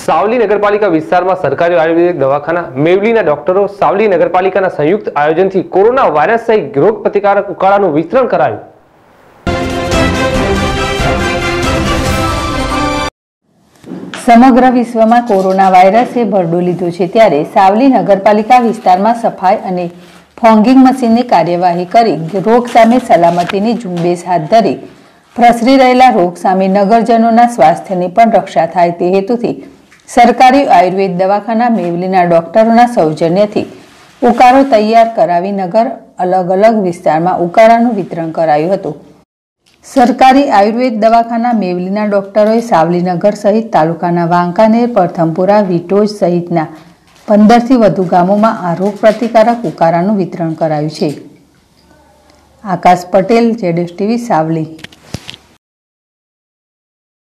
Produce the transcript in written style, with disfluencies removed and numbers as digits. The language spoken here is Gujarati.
સાવલી નગરપાલિકા વિસ્તારમાં સરકારી આયુર્વેદિક દવાખાના મેવલીના ડોક્ટરો સાવલી નગરપાલિકાના સંયુક્ત આયોજનથી કોરોના વાયરસ સહિત રોગ પ્રતિકારક ઉકાળાનું વિતરણ કરાયું. સમગ્ર વિશ્વમાં કોરોના વાયરસે ભરડો લીધો છે ત્યારે સાવલી નગરપાલિકા વિસ્તારમાં સફાઈ અને પોંગિંગ મશીનની કાર્યવાહી કરી રોગ સામે સલામતીની ઝુંબેશ હાથ ધરી પ્રસરી રહેલા રોગ સામે નગરજનોના સ્વાસ્થ્યની પણ રક્ષા થાય તે હેતુથી સરકારી આયુર્વેદ દવાખાના મેવલીના ડોક્ટરોના સૌજન્યથી ઉકાળો તૈયાર કરાવી નગર અલગ અલગ વિસ્તારમાં ઉકાળાનું વિતરણ કરાયું હતું. સરકારી આયુર્વેદ દવાખાના મેવલીના ડોક્ટરોએ સાવલીનગર સહિત તાલુકાના વાંકાનેર, પરથમપુરા, વિટોજ સહિતના 15થી વધુ ગામોમાં આ રોગ પ્રતિકારક ઉકાળાનું વિતરણ કરાયું છે. આકાશ પટેલ, જેએસટીવી, સાવલી.